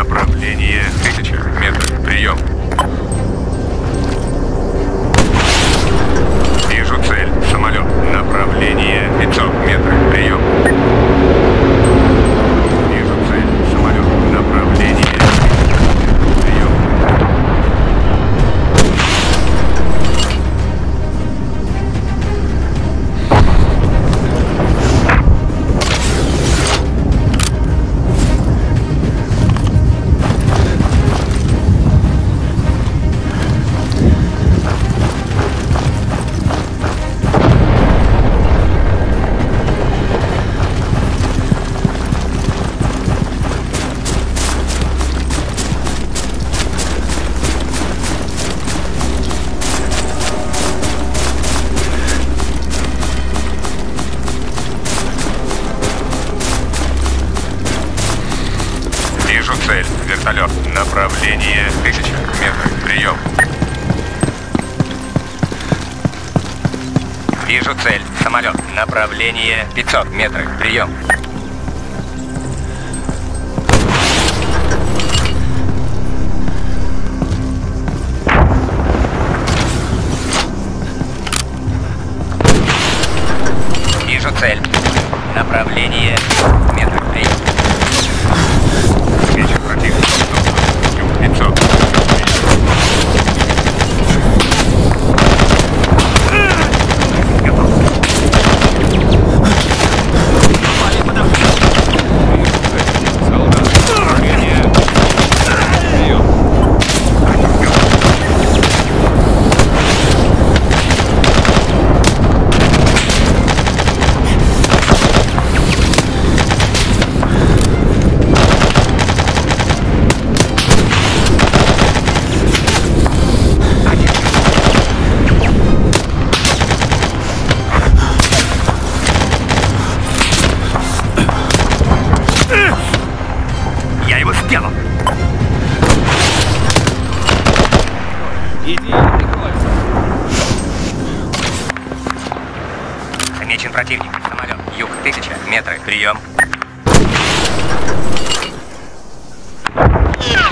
Направление 1000 метров. Прием. Вижу цель. Самолет. Направление 500 метров. Прием. Вижу цель. Самолет. Направление 500 метров. Вертолет. Направление 1000 метров. Прием. Вижу цель. Самолет. Направление 500 метров. Прием. Вижу цель. Направление 500 метров. Прием. Замечен противник. Самолет. Юг. 1000 метров. Прием. Чисто.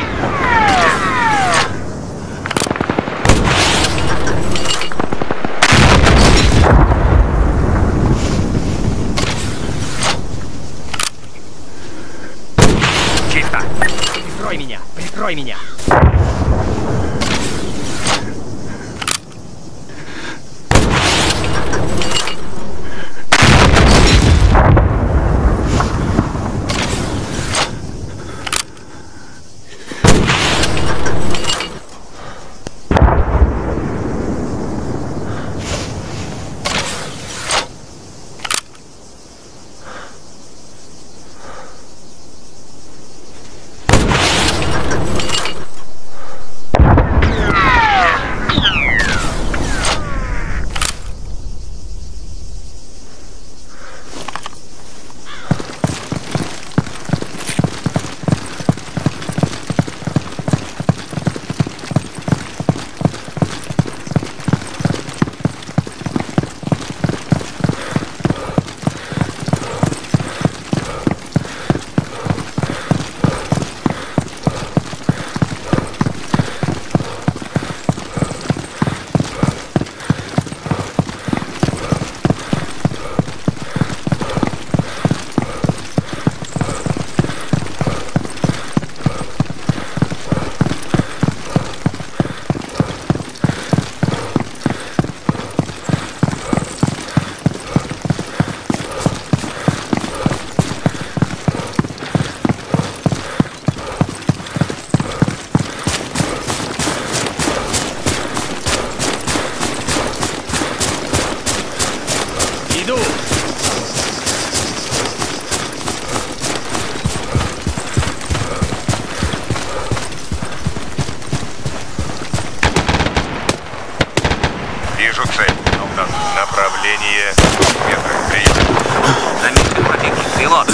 Прикрой меня. Прикрой меня. Вижу цель. Направление 500 метров. Прием. Замечен противник. Пилот.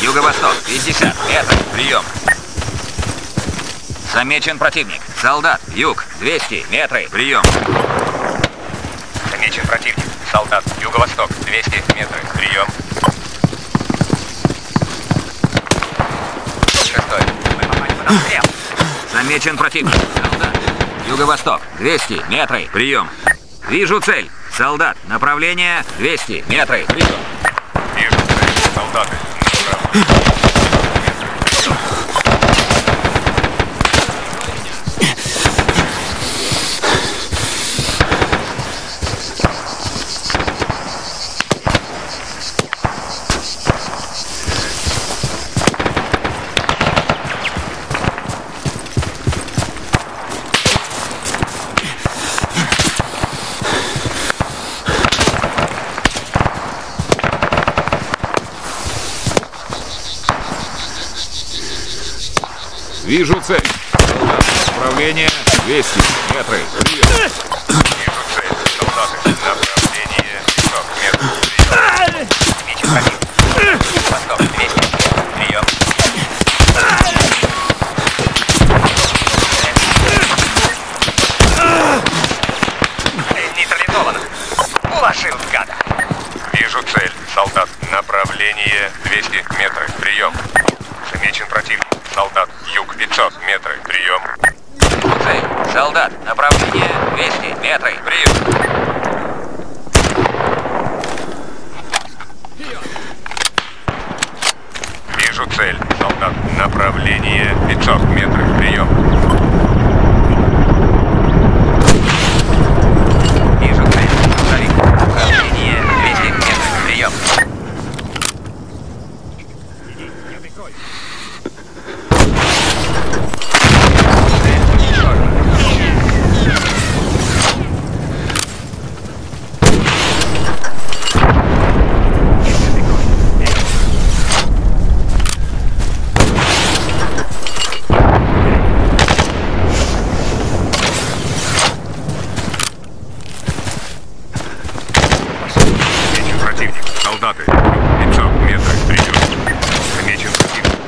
Юго-восток. 50 метров. Прием. Замечен противник. Солдат. Юг. 200 метров. Прием. Замечен противник. Солдат. Юго-восток. 200 метров. Прием. Шестое. Мы попали. Обстрел! Замечен противник. Солдат. Юго-восток. 200 метров. Прием. Вижу цель. Солдат. Направление 200 метров. Прием. Вижу цель. Солдаты. Вижу цель. Солдат. Направление 200 метров. Прием. Вижу цель. Солдаты. Направление 500 метров. Прием. Замечен противник. Восток 200. Прием. Нейтрализован. Уложил гада. Вижу цель. Солдат. Направление 200 метров. Прием. Замечен противник. Солдат. Юг 500 метров. Прием. Цель. Солдат. Направление 200 метров. Прием. Вижу цель. Солдат. Направление 500 метров. Прием.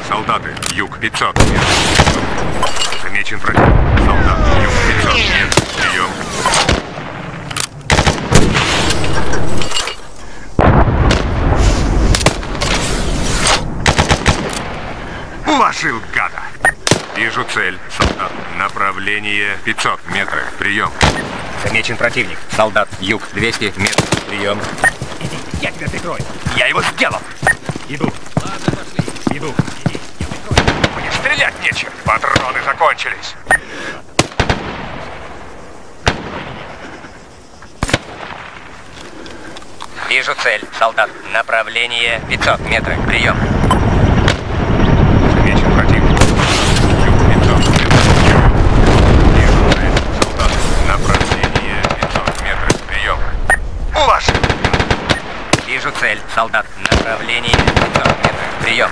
Вижу цель. Солдат. Направление 200 метров. Прием. Цель. Солдат. Направление 500 метров. Прием. Замечен противник. Солдат. Юг. 200 метров. Прием. Я тебя прикрою. Я его сделал. Иду. Ладно, пошли. Иду. Иди. Я прикрою. Мне стрелять нечем. Патроны закончились. Вижу цель. Солдат. Направление 500 метров. Прием. Вижу цель, солдат, направление 500 метров, прием.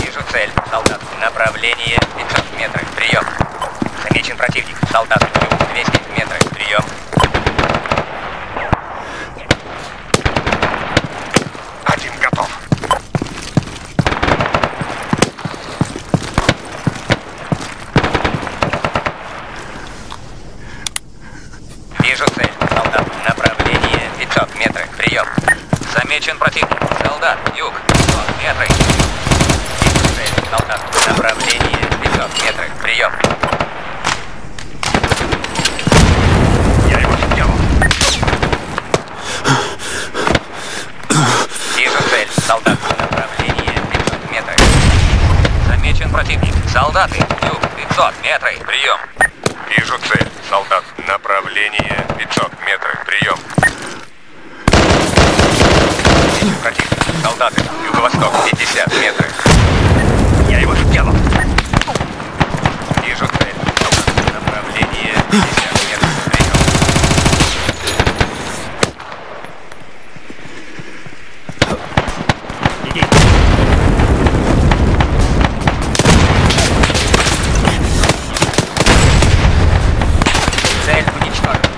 Вижу цель, солдат, направление 500 метров, прием. Замечен противник, солдат, 200 метров, прием. Один готов. Вижу цель, солдат, направление 500 метров, прием. Замечен противник. Солдат. Юг. 500 метров. Цель. Солдат. Направление. 500 метров. Прием. Я его сделал. Вижу цель. Солдат. Направление. 500 метров. Замечен противник. Солдаты. Юг. 500 метров. Прием. Вижу цель. Солдат. Направление. 500 метров. Прием. Противник. Солдаты. Юго-восток. 50 метров. Я его сделал. Вижу цель. Направление 50 метров. Прием. Иди. Цель уничтожена.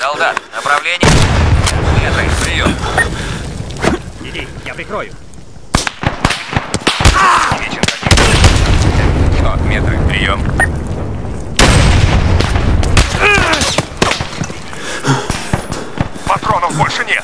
Солдат, направление. Метры, прием. Иди, я прикрою. Вечер, метры, прием. Патронов больше нет.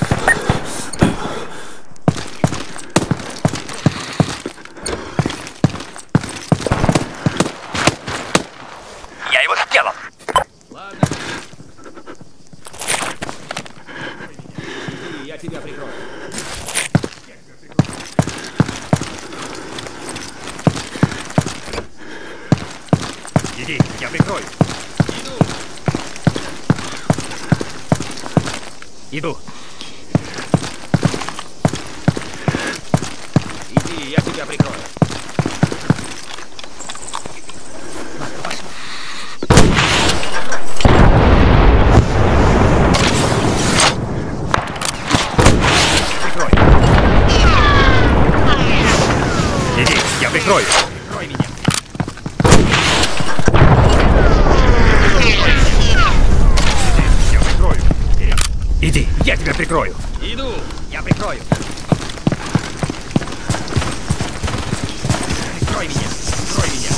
Иду. Иди, я тебя прикрою. Прикрой. Иди, я прикрою. Прикрой меня. Иди, я тебя прикрою. Иду, я прикрою. Прикрой меня, прикрой меня.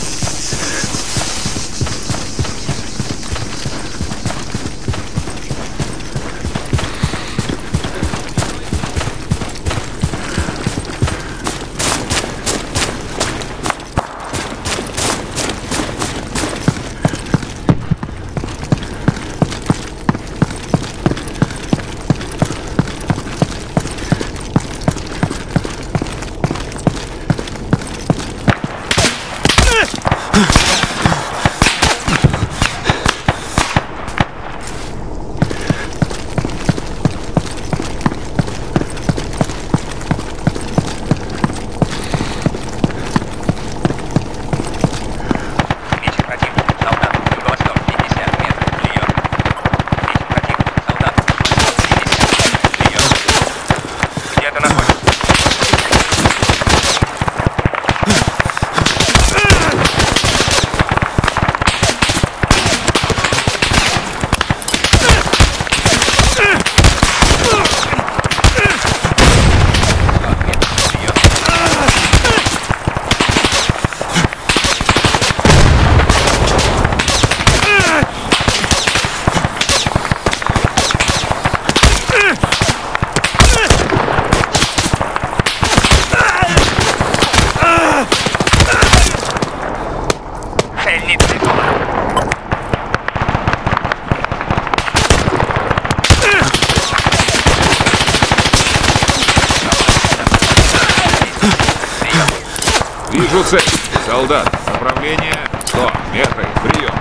Вижу цель. Солдат, направление 100 метров. Прием.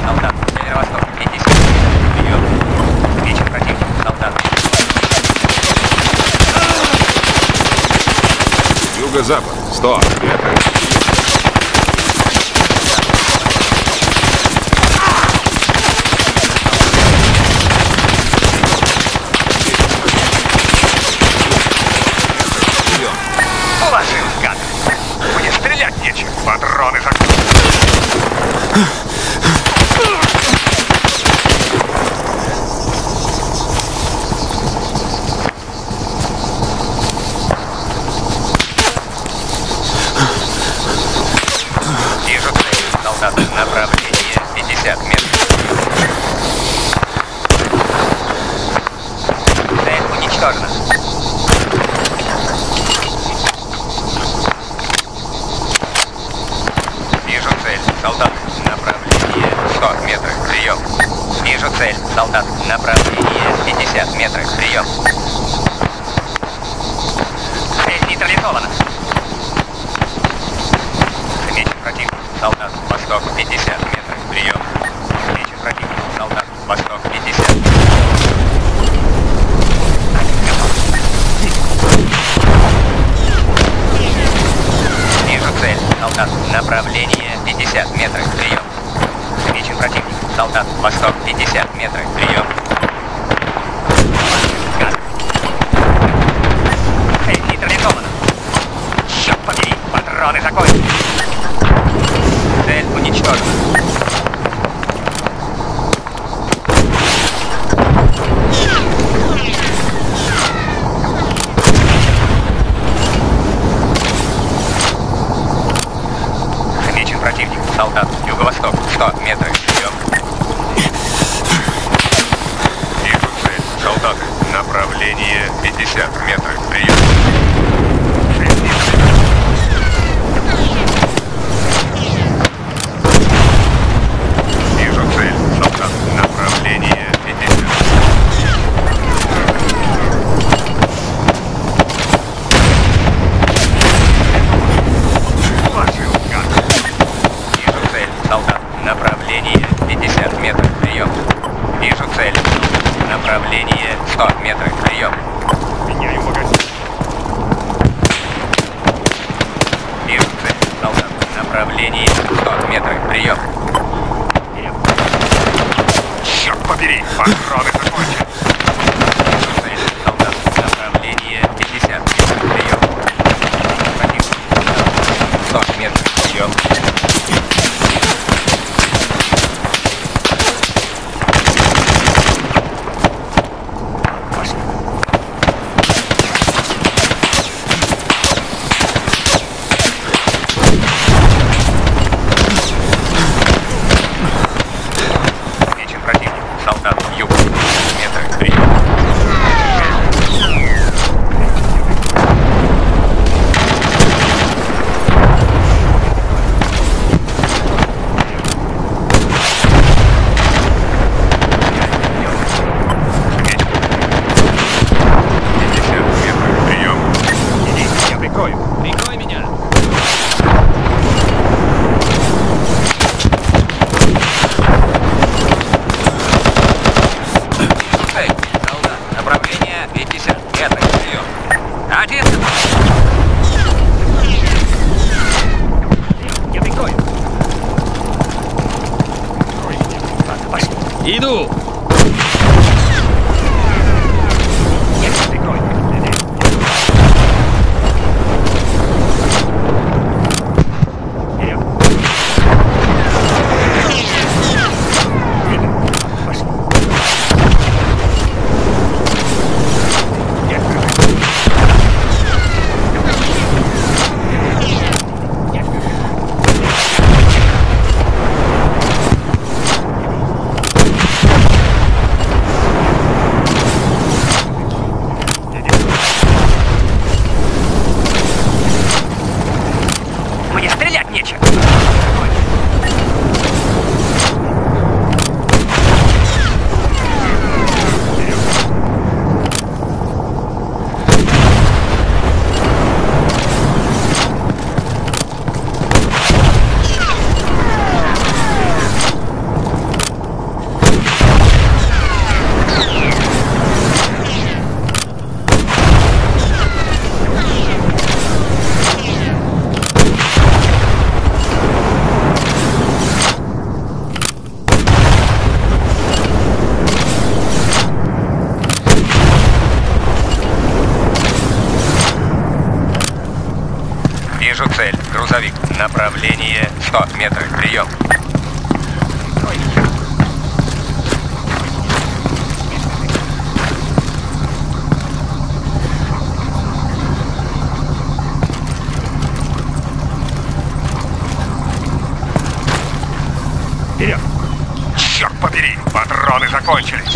Солдат, северо-восток, 50. Прием. Вечер против. Солдат. Юго-запад, 100 метров. Патроны закрыты. Вижу цель. Солдат, направление 50 метров. Цель уничтожена. Солдат, направление 100 метров, прием. Вижу цель. Солдат, направление 50 метров, прием. Цель нейтрализована. Меч против. Солдат, восток, 50 метров, прием. Меч против. Солдат, восток, 50 метров. Вижу цель. Солдат, направление 50 метров, прием. Замечен противник. Солдат, восток, 50 метров, прием. Цель нейтрализована. Черт побери, патроны закончены. Цель уничтожена. Направление 50 метров вперед. Иду! Грузовик. Направление 100 метров. Прием. Вперед. Черт побери, патроны закончились.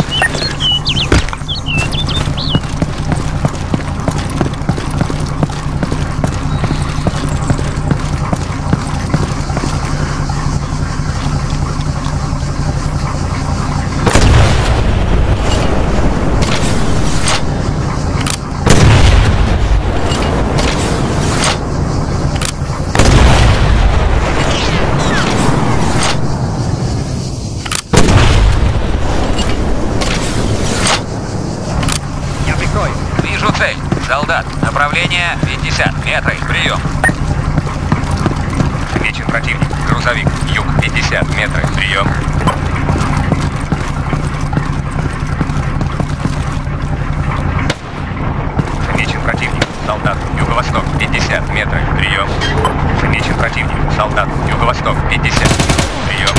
Солдат, направление 50 метров, прием. Замечен противник, грузовик, юг, 50 метров, прием. Замечен противник, солдат, юго-восток, 50 метров, прием. Замечен противник, солдат, юго-восток, 50 метров, прием.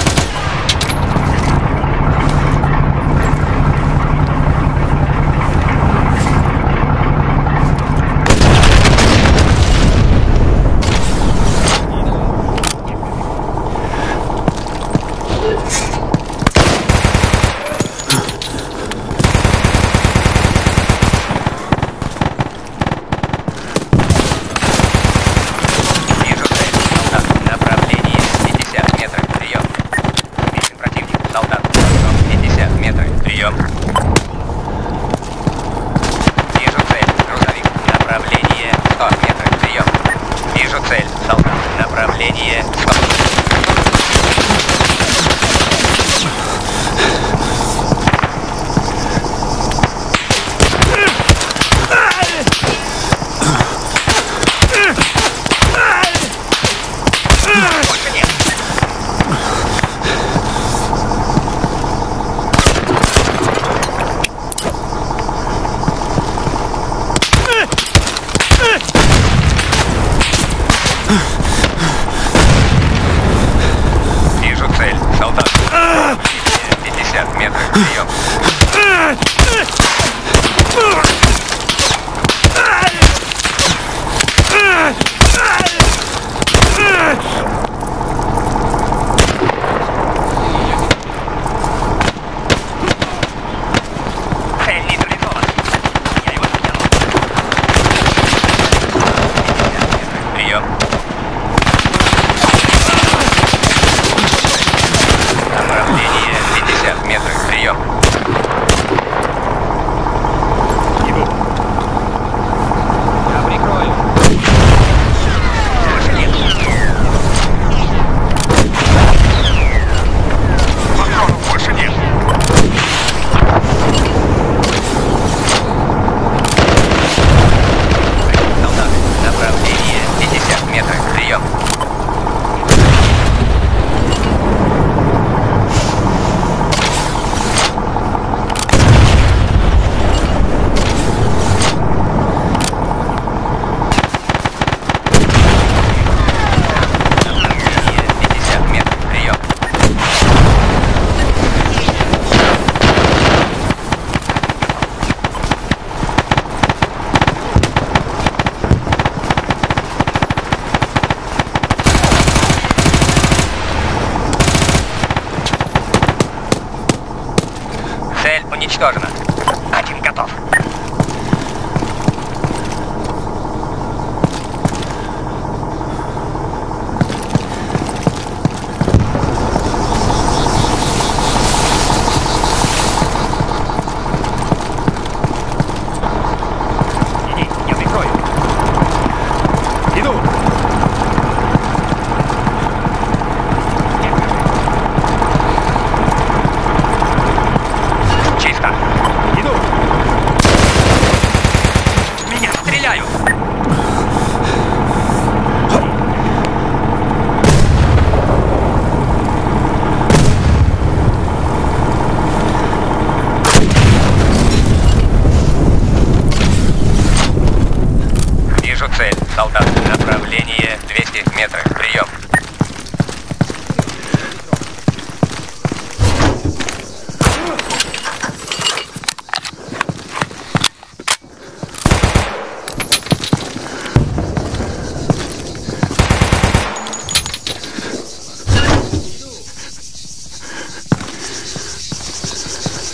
Солдат, направление 200 метров. Прием.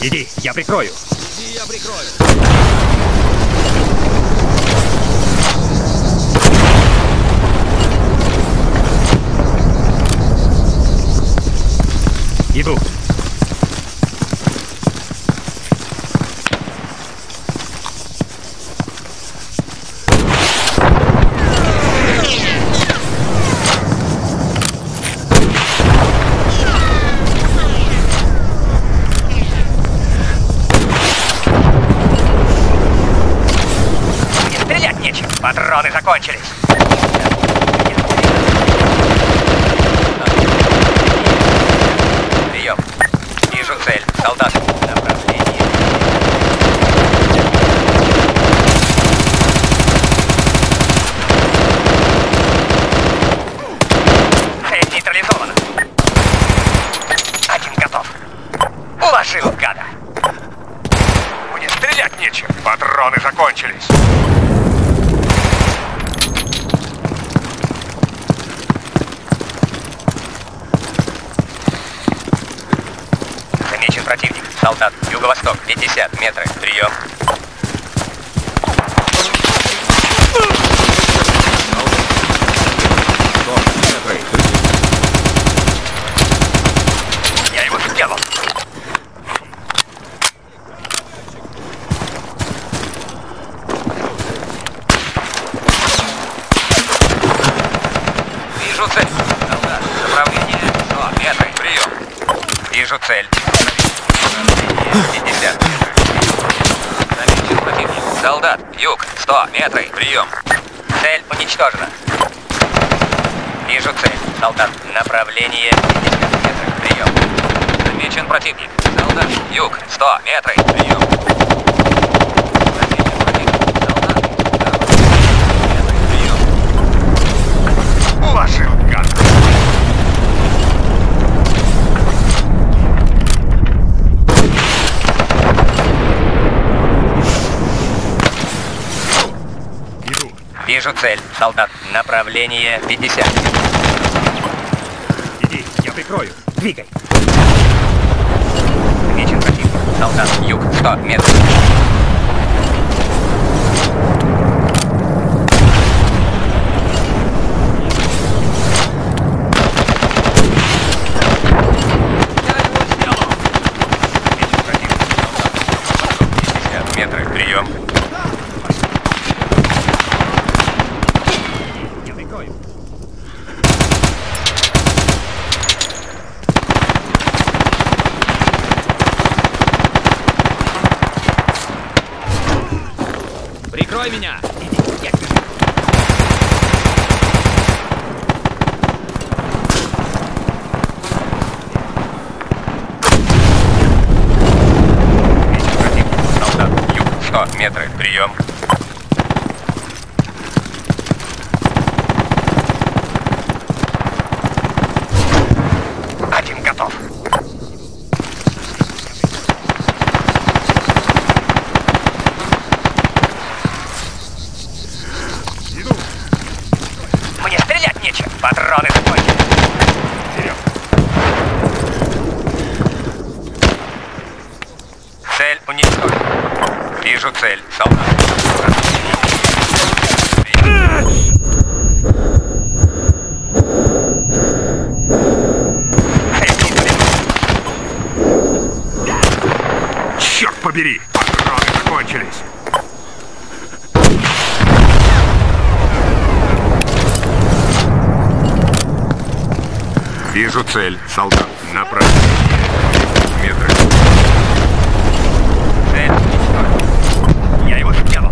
Иди, я прикрою. Иди, я прикрою. Иду. Мне стрелять нечем. Патроны закончились. Солдат, направление. Цель нейтрализована. Один готов. Уложил, гада. Мне стрелять нечем. Патроны закончились. Противник. Солдат. Юго-восток. 50 метров. Прием. Я его сделал. Вижу цель. Солдат. Направление 100 метров. Прием. Вижу цель. 50. Замечен противник. Солдат, юг, 100 метров, прием. Цель уничтожена. Вижу цель. Солдат, направление 50 метров, прием. Замечен противник. Солдат, юг, 100 метров, прием. Замечен противник. Солдат, 100 метров, прием. Уложил, гад. Вижу цель. Солдат. Направление 50. Иди, я прикрою. Двигай. Замечен противник. Солдат. Юг. 100 метров. Я его сделал. Замечен противник. Солдат. 50 метров. Прием. Прикрой меня! Солдат, юг, 100 метров, прием. Один готов. Патроны закончились. Вперед. Цель уничтожена. Вижу цель. Солдат. Черт побери! Патроны закончились. Вижу цель. Солдат. Направо. Метры. Цель уничтожена. Я его сделал.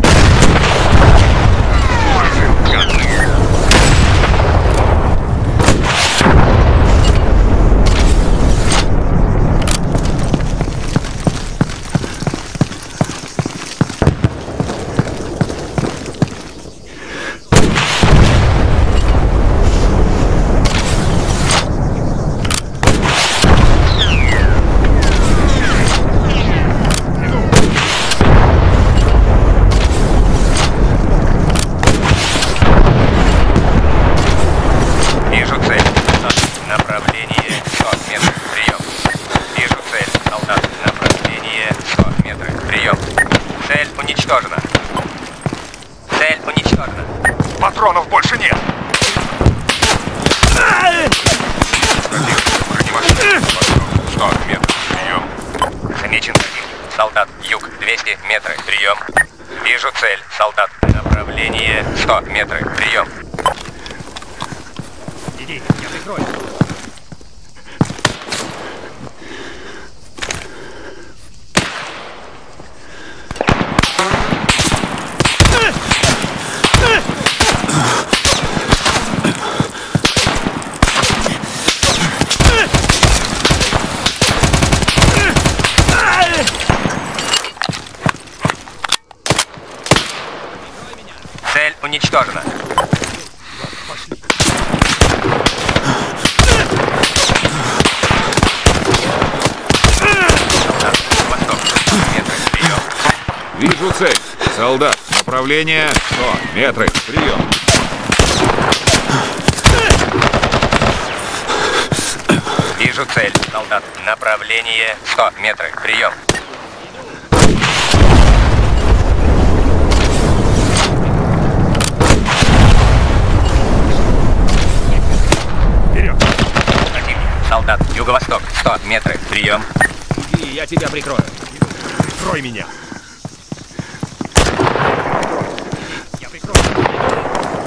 уничтожена. Цель уничтожена. Патронов больше нет. Что, мед? Прием. Замечен один. Солдат. Юг. 200 метров. Прием. Вижу цель. Солдат. Направление 100 метров. Прием. Иди, я прикрою. Уничтожено. Вижу цель. Солдат. Направление 100 метров. Прием. Вижу цель. Солдат. Направление 100 метров. Прием. Солдат, юго-восток, 100 метров, прием. И я тебя прикрою. Прикрой меня. Я прикрою.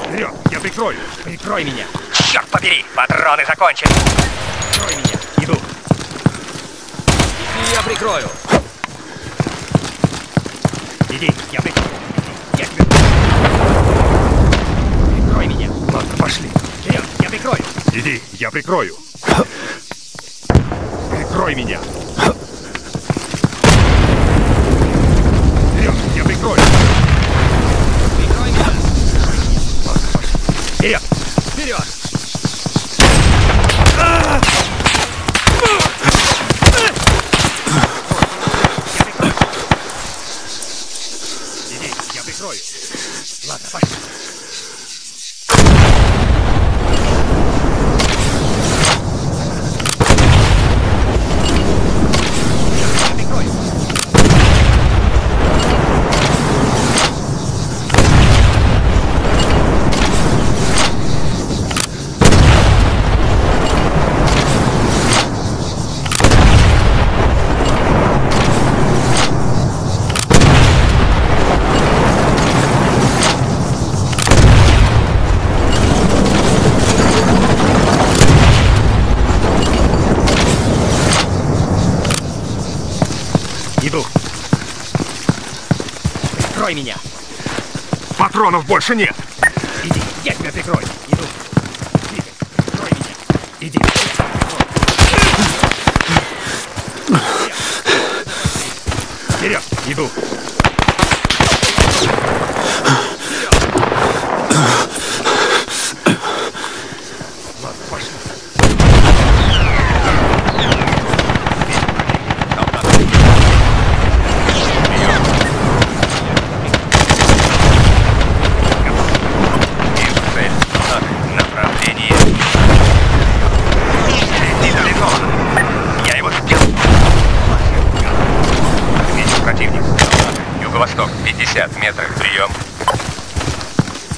Вперед, я прикрою. Прикрой меня. Черт побери, патроны закончены. Прикрой меня, иду. И я прикрою. Иди, я прикрою. Я тебя... Прикрой меня. Ладно, пошли. Вперед, я прикрою. Иди, я прикрою. Прикрой меня! Вперед, я прикрою! Прикрой меня! Вперед! Вперед! Я прикрою! Иди, я прикрою! Ладно, пошли! Прикрой меня. Патронов больше нет. Иди, я тебя прикрою. Иду. Иди, прикрой меня. Иди. Вперед, иду. Ладно, пошли. Восток, 50 метров, прием.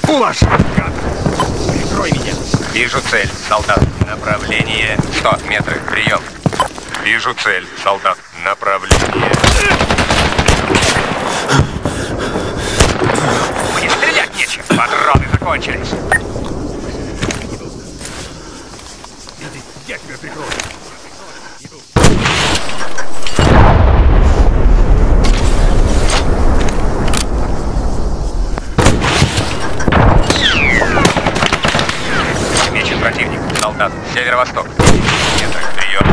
Улаш! Прикрой меня. Вижу цель, солдат. Направление 100 метров, прием. Вижу цель, солдат. Направление. Мне стрелять нечем, патроны закончились. Иди, я тебя прикрою. Противник, солдат, северо-восток. Метр, прием.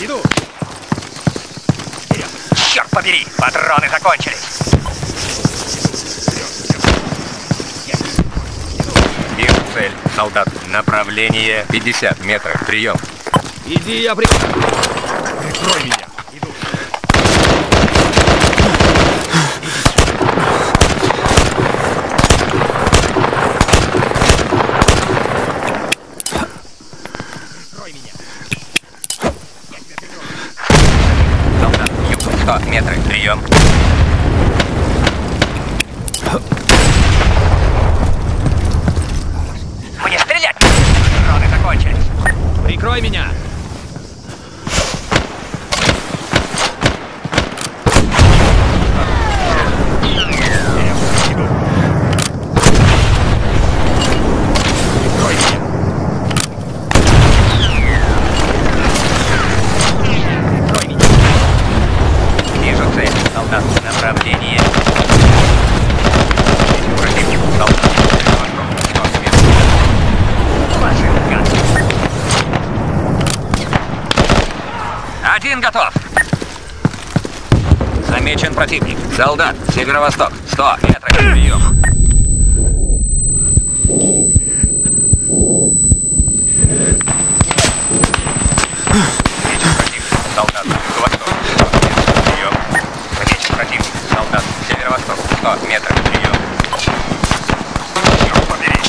Иду. Вперед. Черт побери, патроны закончились. Вижу цель, солдат, направление 50 метров, прием. Иди, я прикрою. Прикрой меня. 100 метры. Прием. Мне стрелять! Дроны закончились. Прикрой меня! Готов. Замечен противник. Солдат, северо-восток, 100 метров. Прием. Замечен противник. Солдат, юго-восток, 100 метров. Прием. Замечен противник. Солдат, северо-восток, 100 метров. Прием. Черт побери, патроны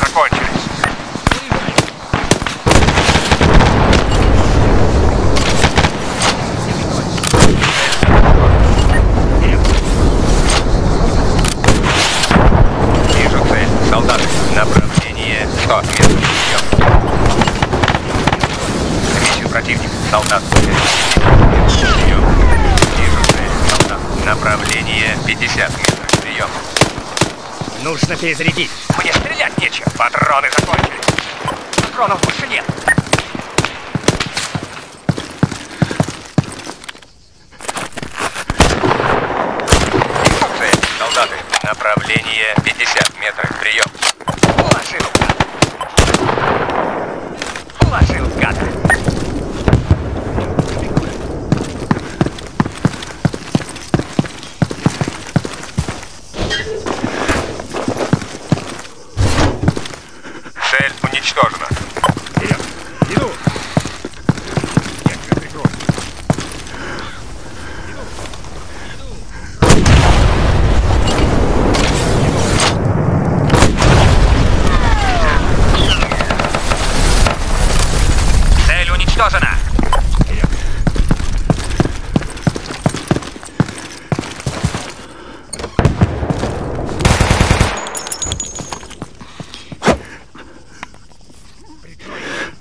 закончились. Солдат. Прием. Солдат. Направление 50 метров. Прием. Нужно перезарядить. Мне стрелять нечем. Патроны закончились. Патронов больше нет. Инструкция. Солдаты. Направление 50 метров. Прием. Уложил. Уложил, гада. Уничтожено. Вперед. Иду. Я тебя прикрою. Иду. Иду. Цель уничтожена. Вперед.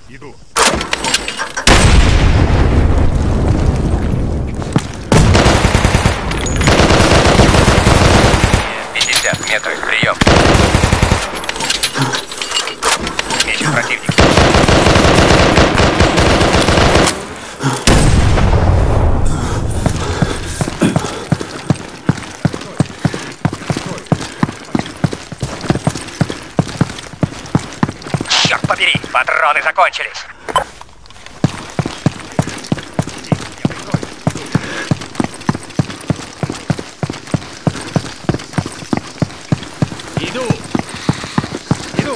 Иду. Нет, 50 метров. Прием. Мечет противник. Черт побери, патроны закончились. Иду! Иду!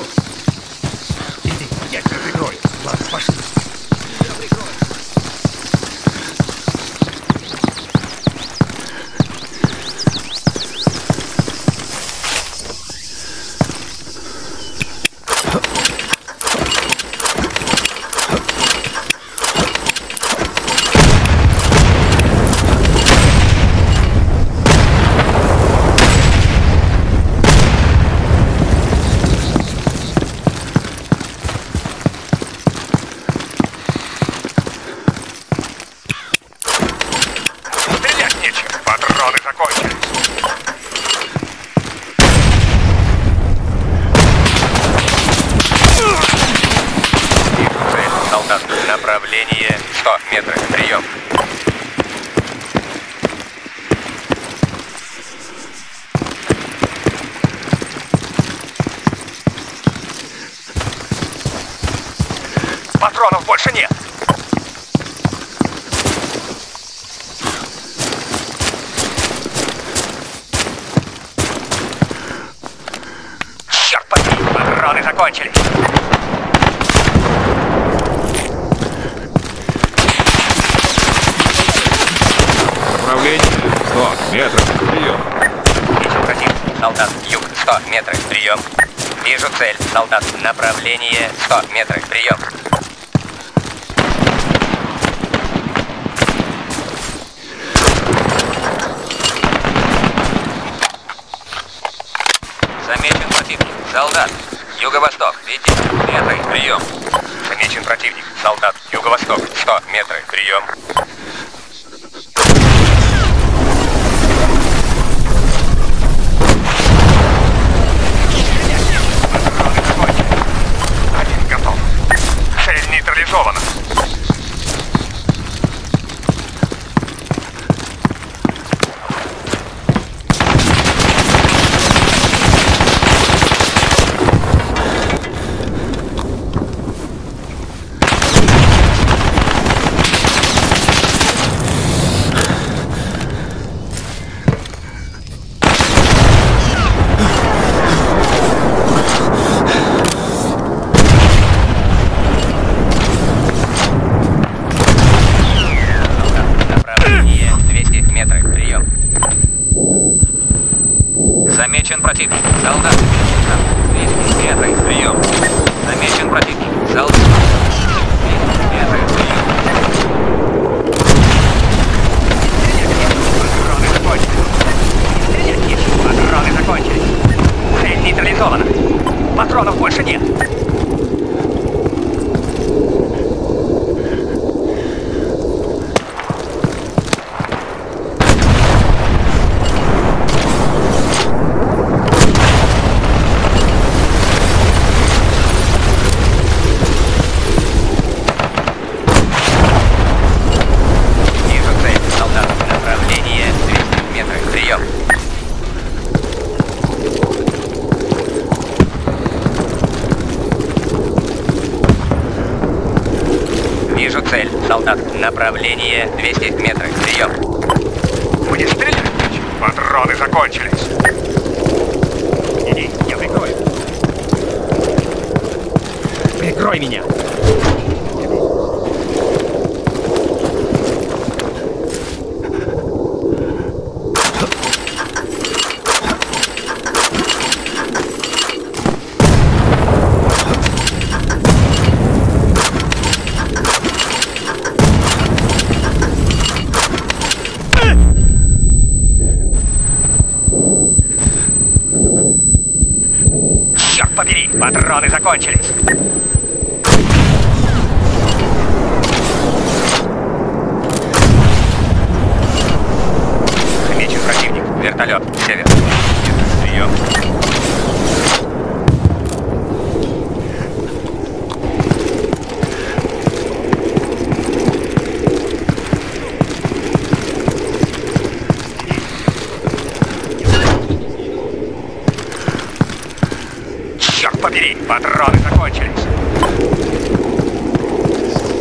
Иди, я тебя прикрою. Ладно, пошли. Я прикрою. Направление 100 метров. Прием. Патронов больше нет. Черт побери, патроны закончились. Направление 100 метров. Прием. Вижу противник. Солдат. Юг. 100 метров. Прием. Вижу цель. Солдат. Направление 100 метров. Прием. Солдат, юго-восток, 50 метры, прием. Замечен противник. Солдат, юго-восток, 100 метры, прием. Один готов. Цель нейтрализована. Замечен противник. Солдат. 200 метров. Прием. Замечен противник. Солдат. 200 метров. Прием. Патроны закончились. Цель нейтрализована. Патронов больше нет. Цель, солдат. Направление 200 метров. Прием. Будешь стрелять? Патроны закончились. Иди, я прикрою. Прикрой меня. Побери, патроны закончились. Замечен противник. Вертолет. Север. Прием. Побери, патроны закончились.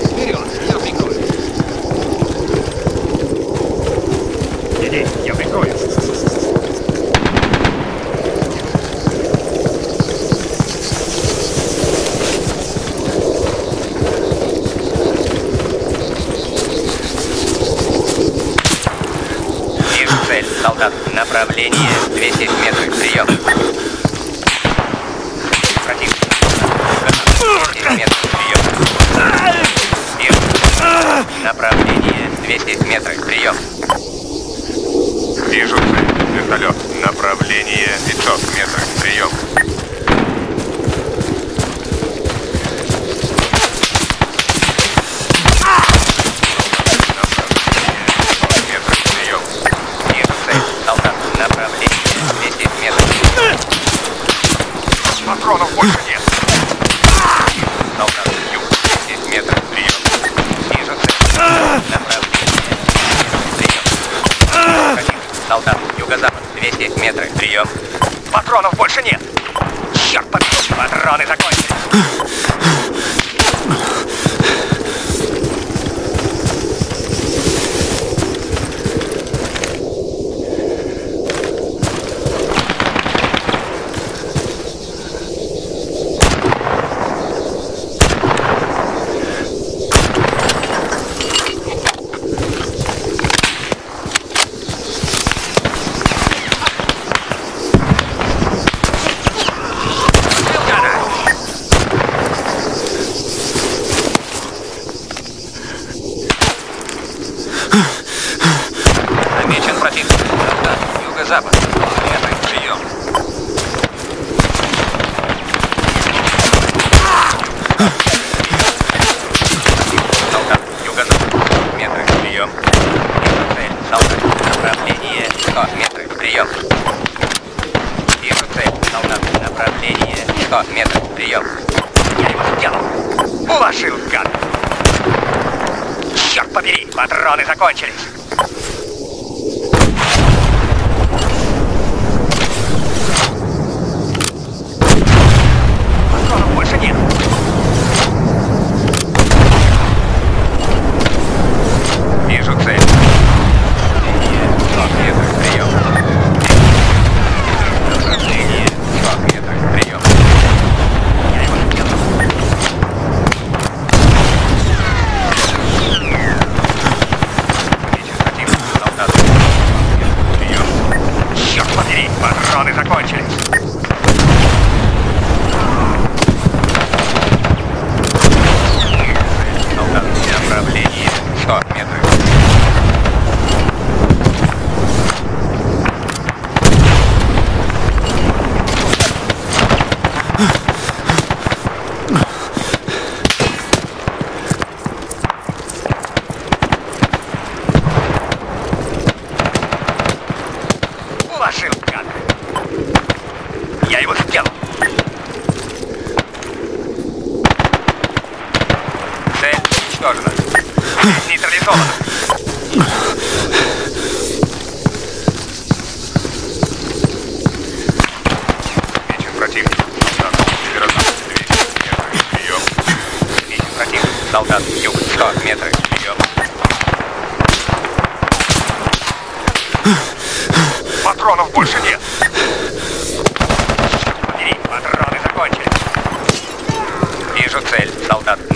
Вперед, я прикрою. Иди, я прикрою. Вижу цель, солдат. Направление 200 метров. Прием. Направление 200 метров. Прием. Вижу цель. Вертолет. Направление 500 метров. Прием. Солдат, юго-запад, 200 метров, прием. Патронов больше нет. Черт побери, патроны закончились. gun. Черт побери, патроны закончились.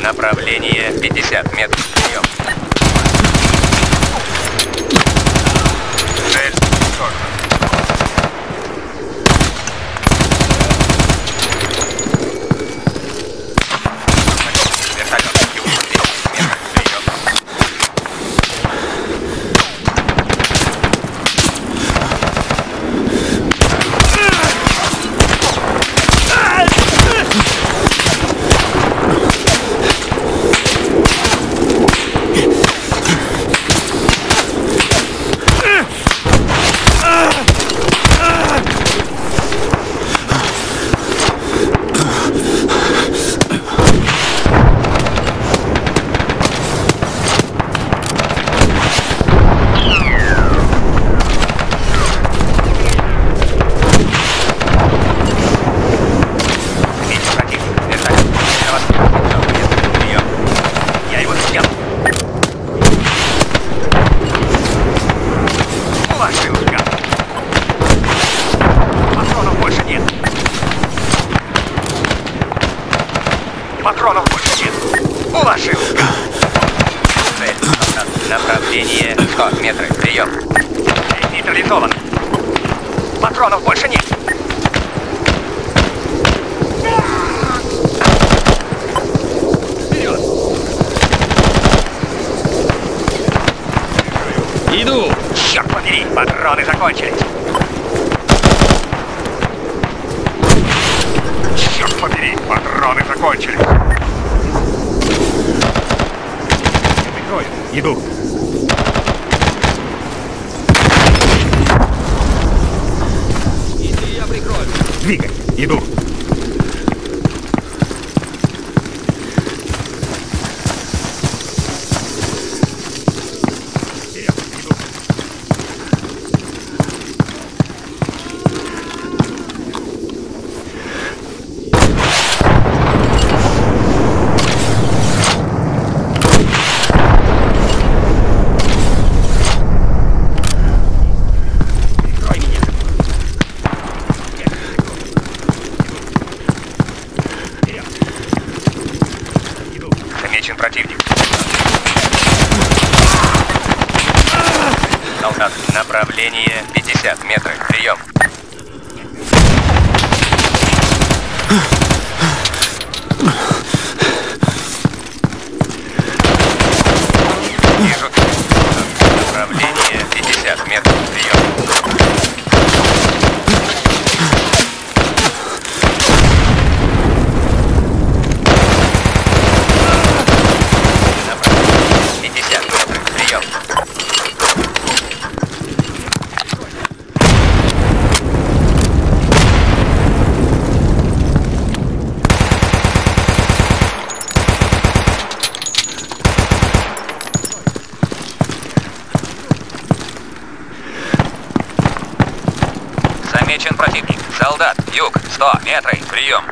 Направление 50 метров. Прием. Вижу. Направление 50 метров. замечен противник. Солдат, юг, 100 метров, прием.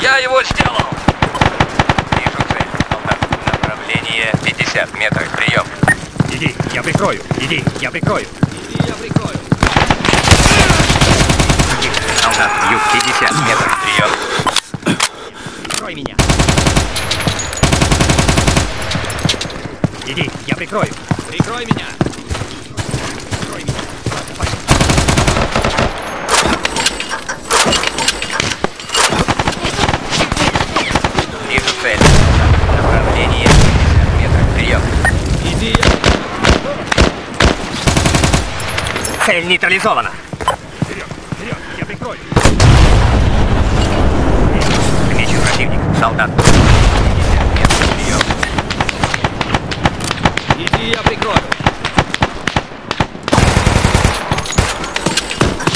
Я его сделал! Вижу цель, солдат. Направление 50 метров, прием. Иди, я прикрою. Иди, я прикрою. Иди, я прикрою. Солдат, юг, 50 метров, прием. Прикрой меня. Иди, я прикрою. Прикрой меня. Прикрой меня. Вижу цель. Направление 50 метров. Прием. Иди. Цель нейтрализована. Вперед, вперед, я прикрою. Замечен противник. Солдат. Я прикрою.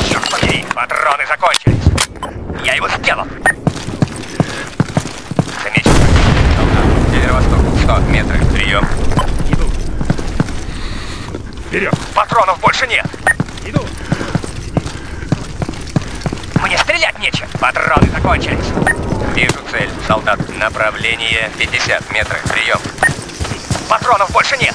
Черт побери, патроны закончились. Я его сделал. Замечен. Солдат. Северо-восток. 100 метров. Прием. Иду. Вперед. Патронов больше нет. Иду. Мне стрелять нечем. Патроны закончились. Вижу цель. Солдат. Направление 50 метров. Прием. Патронов больше нет.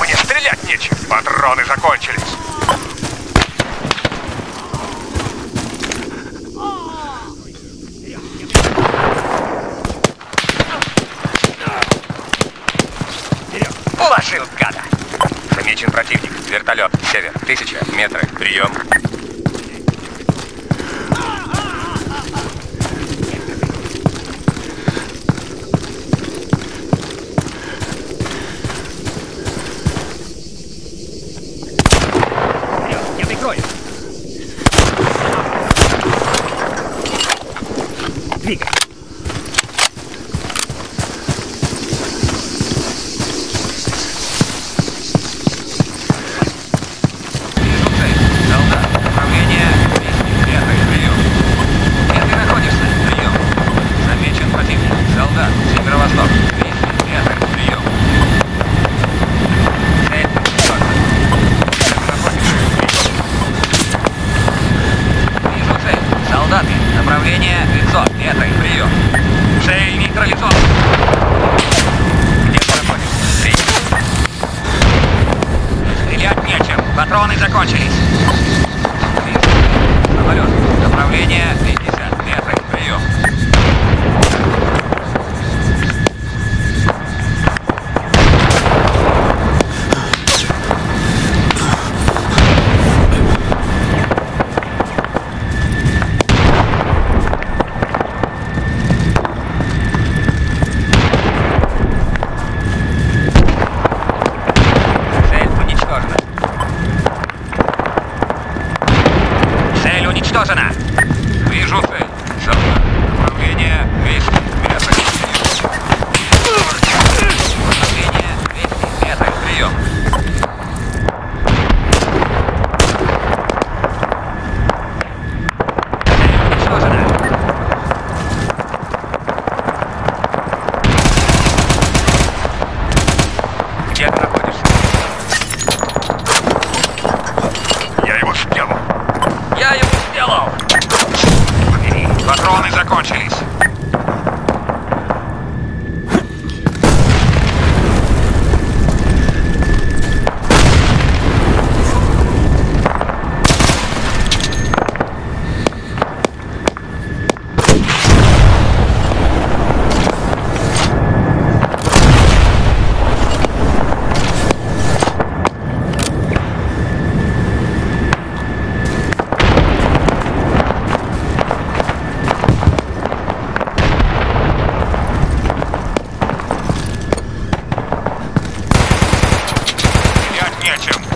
Мне стрелять нечем. Патроны закончились. Уложил, гада. Замечен противник. Вертолет. Север. 1000 метров. Прием.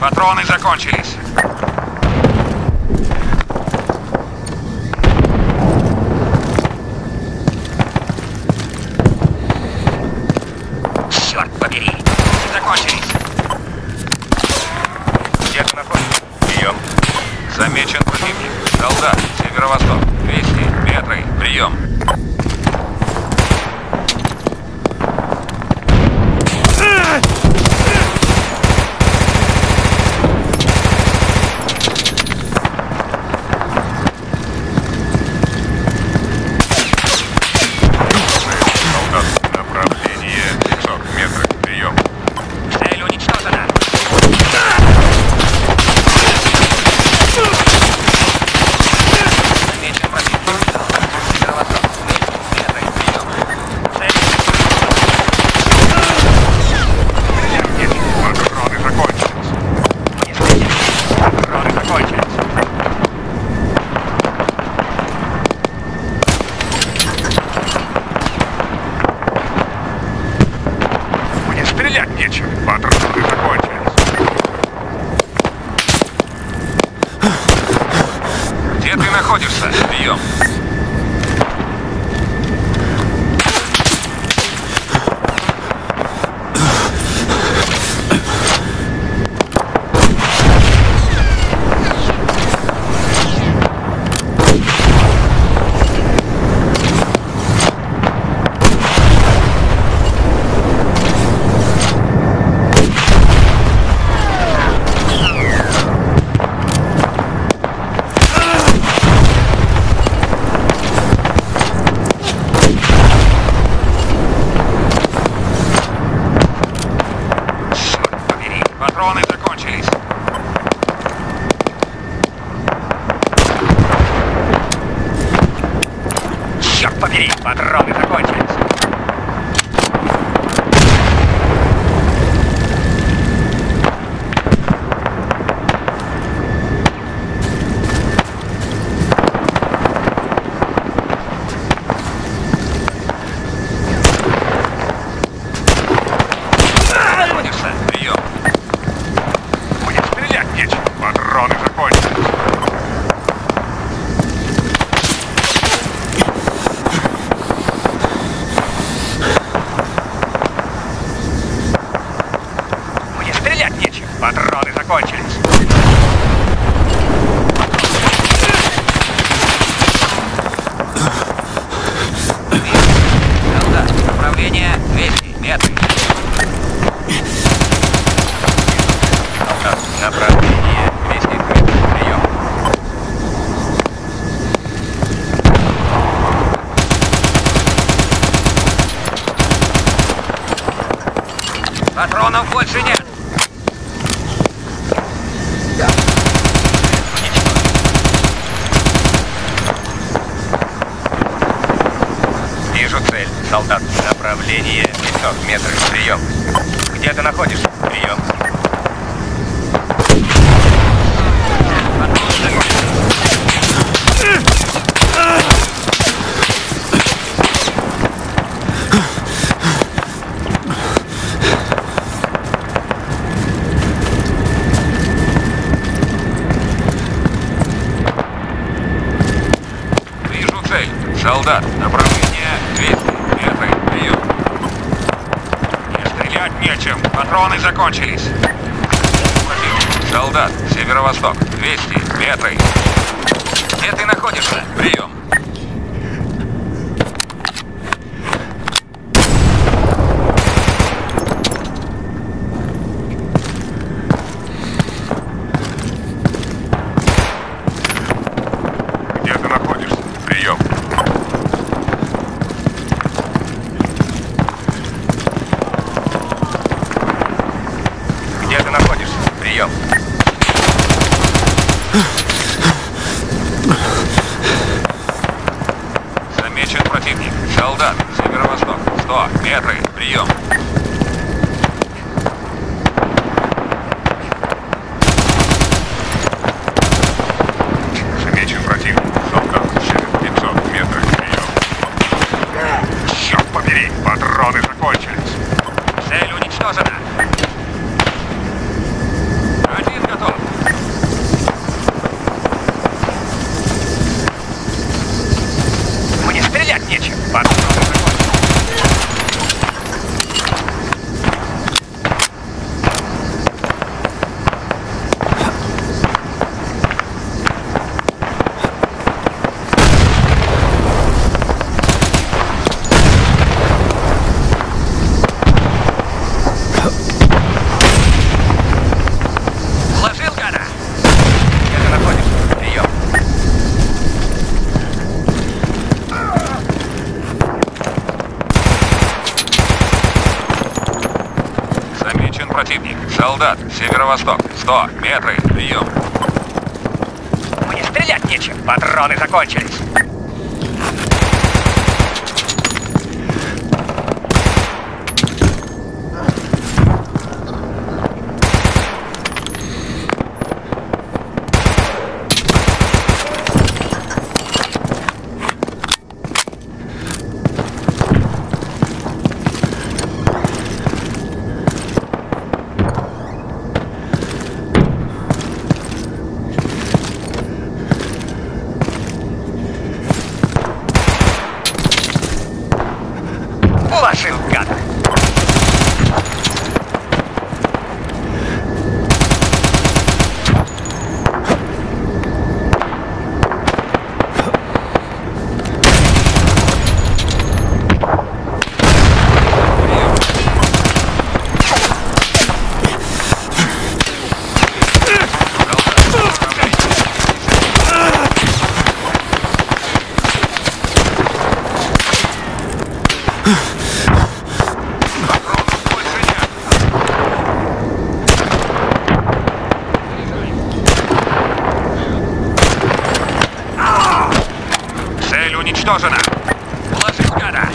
Патроны закончились. Черт побери. Закончились. Где-то находится. Прием. Замечен противник. Солдат. Северо-восток. 200 метров. Прием. находишься? Прием. Патроны закончились. Находишься? Прием. Будешь стрелять нечем. Патроны закончились. Патроны закончились. Солдат, направление 200 метров. Солдат, направление 200 метров. Прием. Патронов больше нет. Солдат, направление 500 метров. Прием. Где ты находишься? Прием. Вижу цель. Солдат, направление 200. Нечем. Патроны закончились. Солдат, северо-восток, 200 метров. Где ты находишься? Прием. Где ты находишься? Прием. Прием. Замечен противник. Солдат, северо-восток, 100 метров. Прием. Замечен противник. Солдат, через 500 метров. Прием. Черт побери, патроны закончились. Цель уничтожена. Противник. Солдат, северо-восток, 100 метров. Прием. Мне стрелять нечем. Патроны закончились. уничтожена. Положить гада.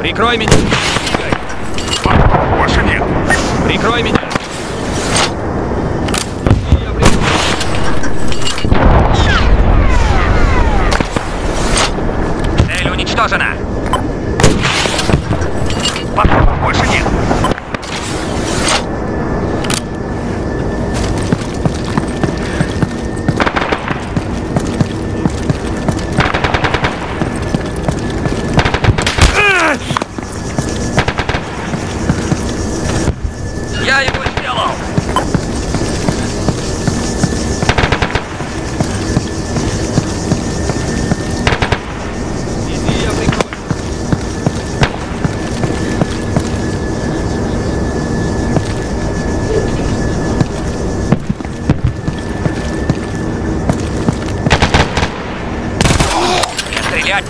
Прикрой меня! Больше нет! Прикрой меня! Цель уничтожена! Больше нет!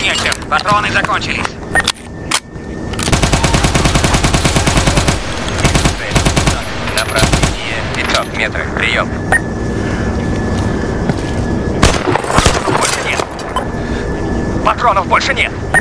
Нечем. Патроны закончились. Направление 500 метров. Прием. Больше нет. Патронов больше нет.